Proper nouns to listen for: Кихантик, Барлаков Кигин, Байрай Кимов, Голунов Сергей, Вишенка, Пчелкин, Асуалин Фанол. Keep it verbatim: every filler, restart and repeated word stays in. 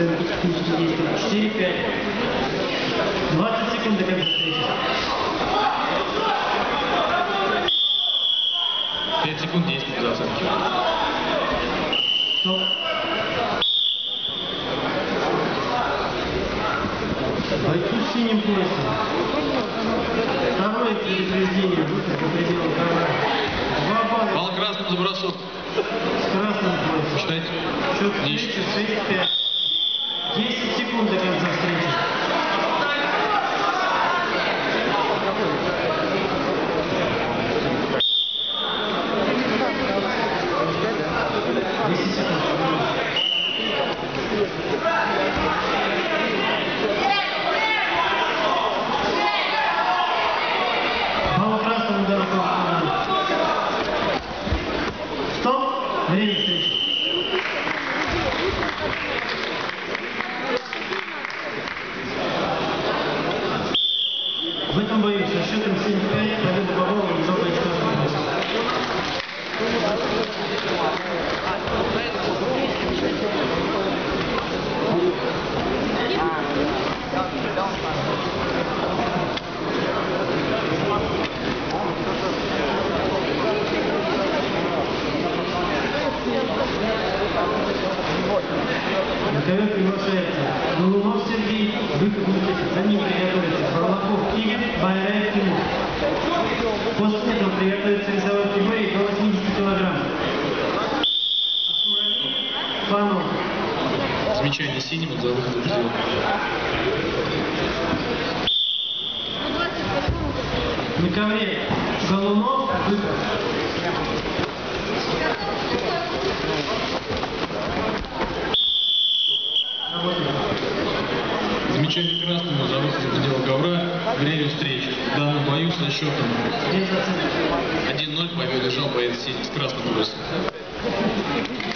до выпускности действия четыре пять. двадцать секунд до конца встречи. пять секунд действия за оценки. Стоп. Бойцу с синим поясом. Второе предупреждение. Выход по пределу короля. Бал красным за бросок. С красным поясом. Считайте. Счет встречи шесть пять. десять секунд до конца встречи. десять секунд. Мало красного удара. Стоп. Время встречи. В этом бою со счетом семь пять победа Барлакова одержал бойца Асуалина. На ковер приглашается Голунов Сергей, выкопнутый, за ним приготовится Барлаков Кигин, Байрай Кимов. После этого приготовится весовой категории до восьмидесяти килограмм. Асуалин Фанол. Замечание синим за выход в пределы. На ковре Голунов выкоп. Замечание красного за выход за пределы ковра. Время встречи. В данном бою со счетом один ноль победу одержал боец синий с красным бросом.